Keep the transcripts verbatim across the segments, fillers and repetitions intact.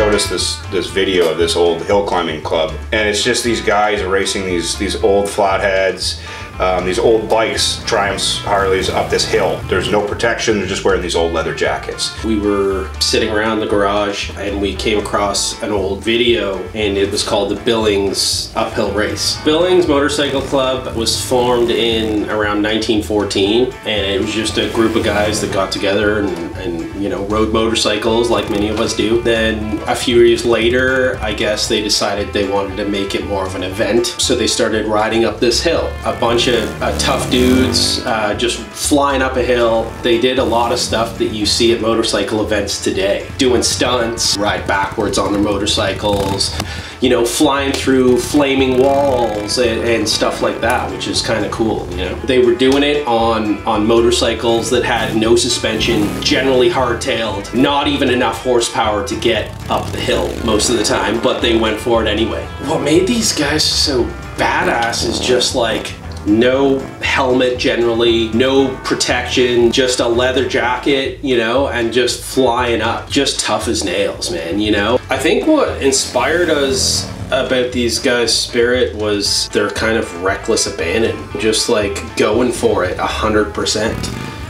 showed us this this video of this old hill climbing club, and it's just these guys racing these these old flatheads, um, these old bikes, Triumphs, Harleys, up this hill. There's no protection. They're just wearing these old leather jackets. We were sitting around the garage and we came across an old video, and it was called the Billings Uphill Race. Billings Motorcycle Club was formed in around nineteen fourteen, and it was just a group of guys that got together and, and you know, rode motorcycles like many of us do. Then a few years later, I guess they decided they wanted to make it more of an event, so they started riding up this hill. A bunch of uh, tough dudes uh, just flying up a hill. They did a lot of stuff that you see at motorcycle events today. Doing stunts, ride backwards on their motorcycles, you know, flying through flaming walls and, and stuff like that, which is kind of cool, you know. They were doing it on, on motorcycles that had no suspension, generally hard-tailed, not even enough horsepower to get up the hill most of the time, but they went for it anyway. What made these guys so badass is just like, no helmet generally, no protection, just a leather jacket, you know, and just flying up. Just tough as nails, man, you know? I think what inspired us about these guys' spirit was their kind of reckless abandon. Just like going for it one hundred percent.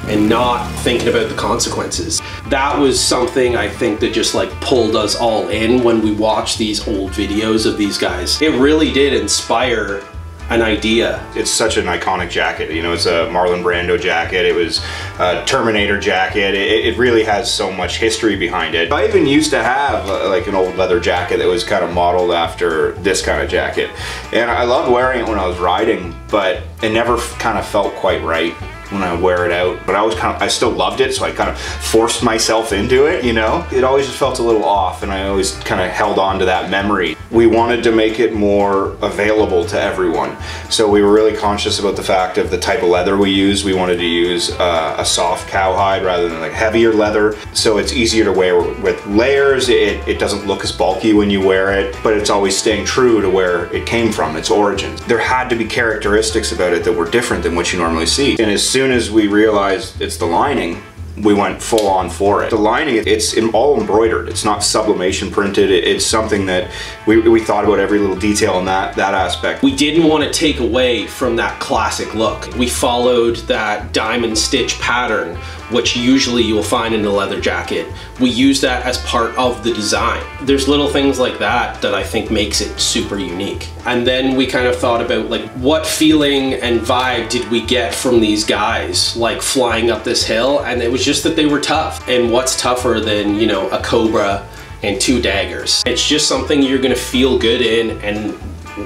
And not thinking about the consequences. That was something I think that just like pulled us all in when we watched these old videos of these guys. It really did inspire an idea. It's such an iconic jacket, you know, it's a Marlon Brando jacket, it was a Terminator jacket, it, it really has so much history behind it. I even used to have uh, like an old leather jacket that was kind of modeled after this kind of jacket. And I loved wearing it when I was riding, but it never kind of felt quite right when I wear it out. But I was kind of, I still loved it, so I kind of forced myself into it, you know? It always just felt a little off, and I always kind of held on to that memory. We wanted to make it more available to everyone. So we were really conscious about the fact of the type of leather we use. We wanted to use uh, a soft cowhide rather than like heavier leather. So it's easier to wear with layers. It, it doesn't look as bulky when you wear it, but it's always staying true to where it came from, its origins. There had to be characteristics about it that were different than what you normally see. And as soon As soon as we realized it's the lining, we went full on for it. The lining, it's all embroidered. It's not sublimation printed. It's something that we, we thought about every little detail in that, that aspect. We didn't want to take away from that classic look. We followed that diamond stitch pattern, which usually you'll find in a leather jacket. We use that as part of the design. There's little things like that that I think makes it super unique. And then we kind of thought about like, what feeling and vibe did we get from these guys like flying up this hill? And it was just that they were tough. And what's tougher than, you know, a cobra and two daggers? It's just something you're gonna feel good in, and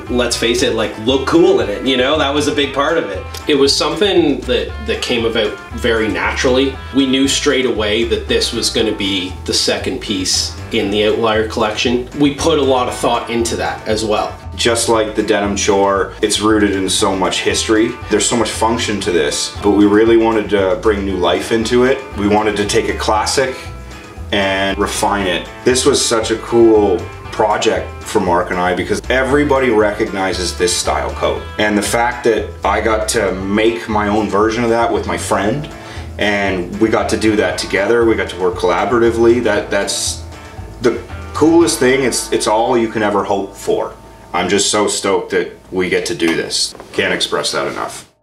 let's face it, like look cool in it, you know? That was a big part of it. It was something that, that came about very naturally. We knew straight away that this was gonna be the second piece in the Outlier collection. We put a lot of thought into that as well. Just like the denim chore, it's rooted in so much history. There's so much function to this, but we really wanted to bring new life into it. We wanted to take a classic and refine it. This was such a cool project for Mark and I because everybody recognizes this style coat. And the fact that I got to make my own version of that with my friend, and we got to do that together, we got to work collaboratively, that, that's the coolest thing. It's, it's all you can ever hope for. I'm just so stoked that we get to do this. Can't express that enough.